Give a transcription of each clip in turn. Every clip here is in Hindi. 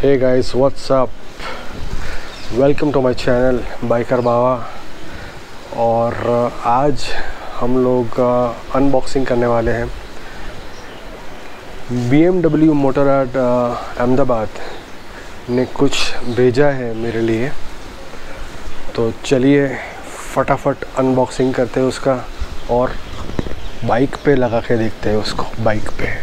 Hey guys, what's up? Welcome to my channel Biker Bawa. और आज हम लोग अनबॉक्सिंग करने वाले हैं BMW Motorrad अहमदाबाद ने कुछ भेजा है मेरे लिए, तो चलिए फटाफट अनबॉक्सिंग करते हैं उसका और बाइक पे लगा के देखते हैं उसको बाइक पे।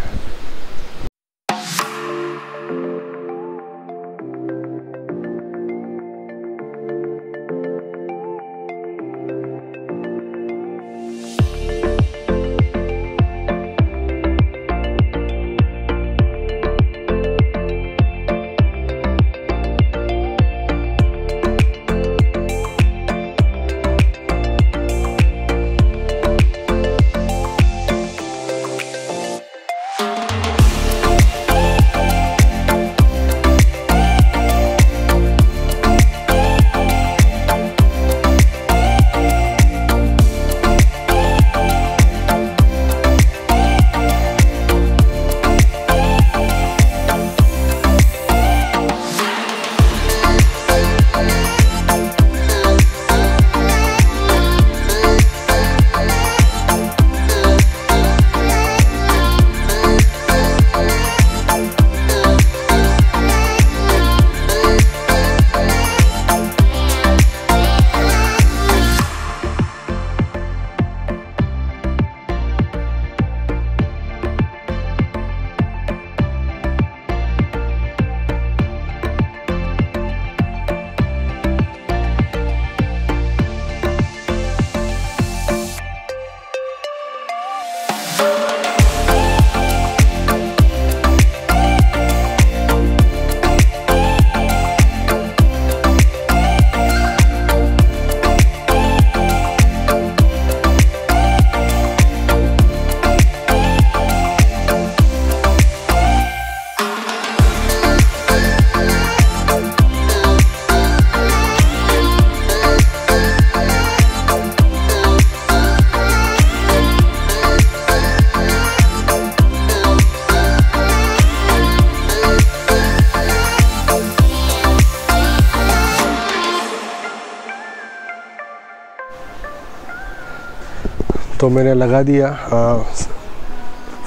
तो मैंने लगा दिया,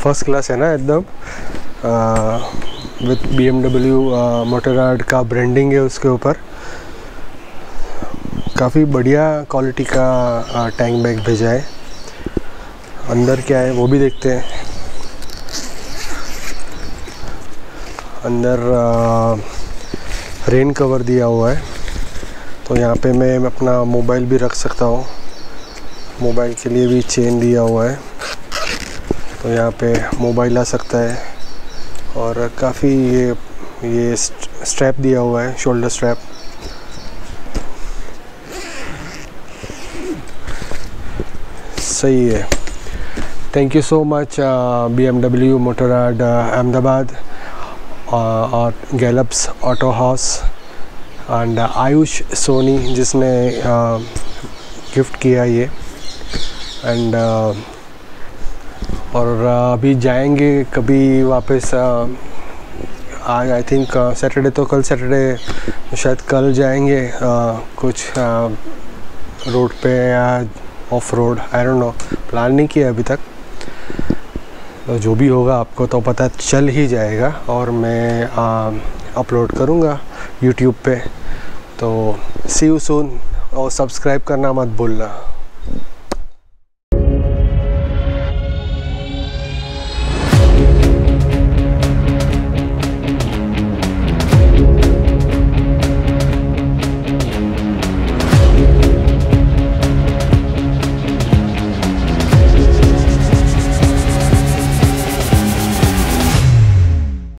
फर्स्ट क्लास है ना एकदम, विथ BMW Motorrad का ब्रांडिंग है उसके ऊपर। काफ़ी बढ़िया क्वालिटी का टैंक बैग भेजा है। अंदर क्या है वो भी देखते हैं। अंदर रेन कवर दिया हुआ है, तो यहाँ पे मैं अपना मोबाइल भी रख सकता हूँ। मोबाइल के लिए भी चेन दिया हुआ है, तो यहाँ पे मोबाइल आ सकता है। और काफ़ी ये स्ट्रैप दिया हुआ है, शोल्डर स्ट्रैप। सही है। Thank you so much BMW Motorrad Ahmedabad और gallops auto house and Ayush Soni जिसने गिफ्ट किया ये। एंड और अभी जाएंगे कभी वापस, आज आई थिंक सैटरडे, तो कल सैटरडे शायद कल जाएंगे कुछ रोड पे या off road, I don't know, plan नहीं किया अभी तक। तो जो भी होगा आपको तो पता चल ही जाएगा और मैं अपलोड करूँगा YouTube पे। तो सी यू सून और सब्सक्राइब करना मत भूलना।